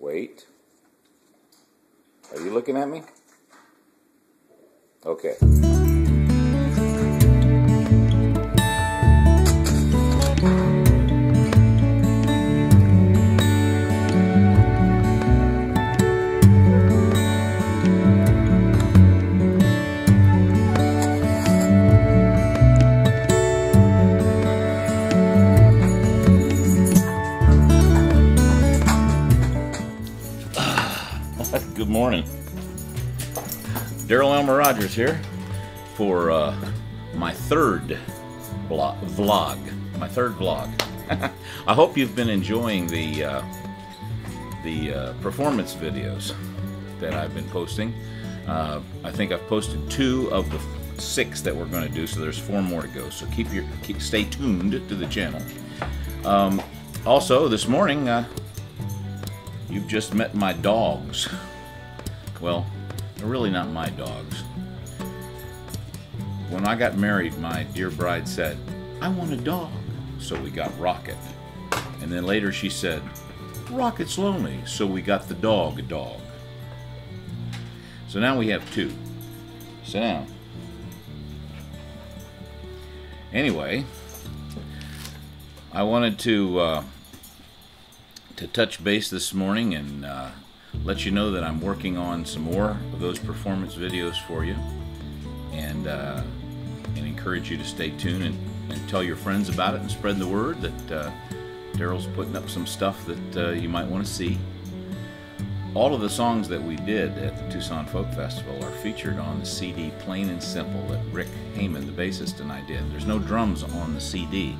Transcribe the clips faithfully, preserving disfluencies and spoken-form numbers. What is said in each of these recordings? Wait. Are you looking at me? Okay. Good morning. Darrell Elmer Rodgers here for uh, my third vlog. My third vlog. I hope you've been enjoying the uh, the uh, performance videos that I've been posting. Uh, I think I've posted two of the six that we're going to do, so there's four more to go. So keep your keep, stay tuned to the channel. Um, also, this morning uh, you've just met my dogs. Well, they're really not my dogs. When I got married, my dear bride said, "I want a dog." So we got Rocket. And then later she said, "Rocket's lonely." So we got the dog a dog. So now we have two. Sit down. Anyway, I wanted to uh, to touch base this morning and uh, let you know that I'm working on some more of those performance videos for you, and uh, and encourage you to stay tuned and, and tell your friends about it and spread the word that uh, Darrell's putting up some stuff that uh, you might want to see. All of the songs that we did at the Tucson Folk Festival are featured on the C D Plain and Simple that Rick Heyman, the bassist, and I did. There's no drums on the C D.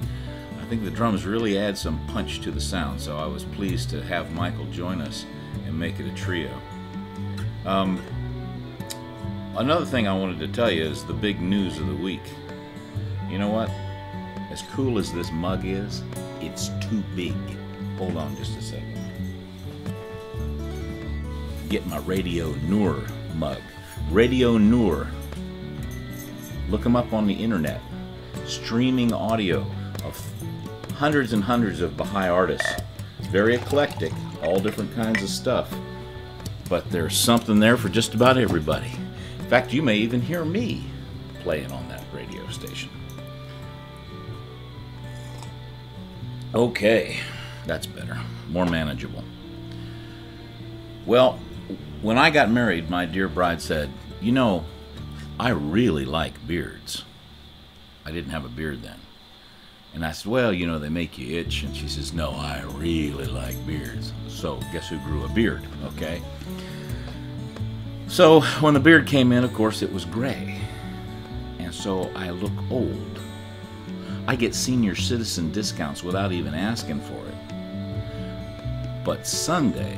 I think the drums really add some punch to the sound, so I was pleased to have Michael join us and make it a trio. Um, another thing I wanted to tell you is the big news of the week. You know what? As cool as this mug is, it's too big. Hold on just a second. Get my Radio Nur mug. Radio Nur. Look them up on the internet. Streaming audio of hundreds and hundreds of Baha'i artists. It's very eclectic. All different kinds of stuff, but there's something there for just about everybody. In fact, you may even hear me playing on that radio station. Okay, that's better, more manageable. Well, when I got married, my dear bride said, "You know, I really like beards." I didn't have a beard then. And I said, "Well, you know, they make you itch." And she says, "No, I really like beards." So guess who grew a beard, okay? So when the beard came in, of course, it was gray. And so I look old. I get senior citizen discounts without even asking for it. But Sunday,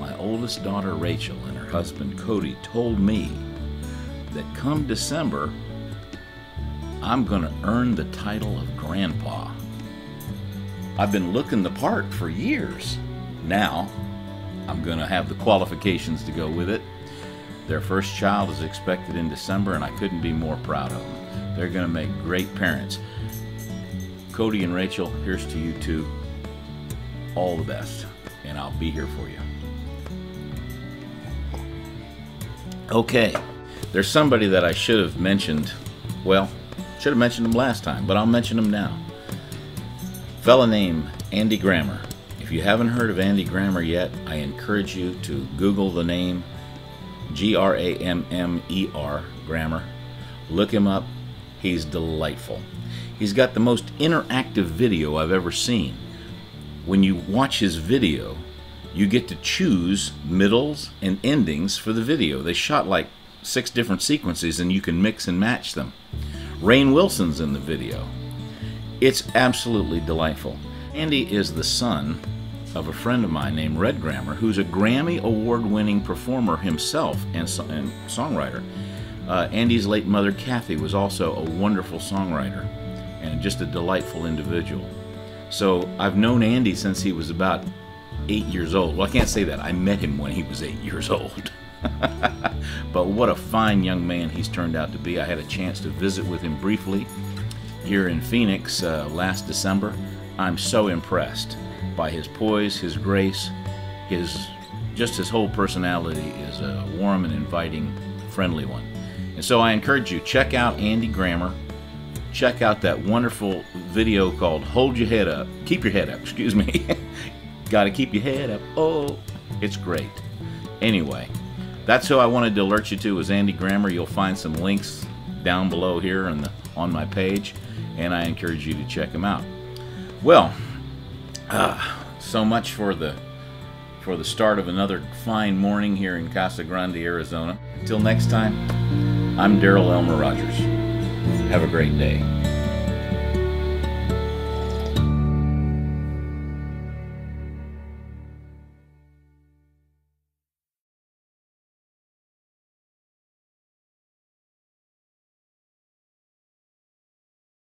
my oldest daughter, Rachel, and her husband, Cody, told me that come December, I'm going to earn the title of Grandpa. I've been looking the part for years. Now, I'm going to have the qualifications to go with it. Their first child is expected in December, and I couldn't be more proud of them. They're going to make great parents. Cody and Rachel, here's to you two. All the best, and I'll be here for you. Okay, there's somebody that I should have mentioned. Well, should have mentioned him last time, but I'll mention him now. Fella named Andy Grammer. If you haven't heard of Andy Grammer yet, I encourage you to Google the name G R A M M E R, Grammer. Look him up. He's delightful. He's got the most interactive video I've ever seen. When you watch his video, you get to choose middles and endings for the video. They shot like six different sequences, and you can mix and match them. Rain Wilson's in the video. It's absolutely delightful. Andy is the son of a friend of mine named Red Grammer, who's a Grammy Award-winning performer himself and, so and songwriter. Uh, Andy's late mother, Kathy, was also a wonderful songwriter and just a delightful individual. So I've known Andy since he was about eight years old. Well, I can't say that. I met him when he was eight years old. But what a fine young man he's turned out to be. I had a chance to visit with him briefly here in Phoenix uh, last December. I'm so impressed by his poise, his grace, his just his whole personality is a warm and inviting, friendly one. And so I encourage you, check out Andy Grammer. Check out that wonderful video called Hold Your Head Up. Keep Your Head Up, excuse me. Gotta keep your head up. Oh, it's great. Anyway, that's who I wanted to alert you to, was Andy Grammer. You'll find some links down below here on, the, on my page, and I encourage you to check him out. Well, uh, so much for the, for the start of another fine morning here in Casa Grande, Arizona. Until next time, I'm Darrell Elmer Rodgers. Have a great day.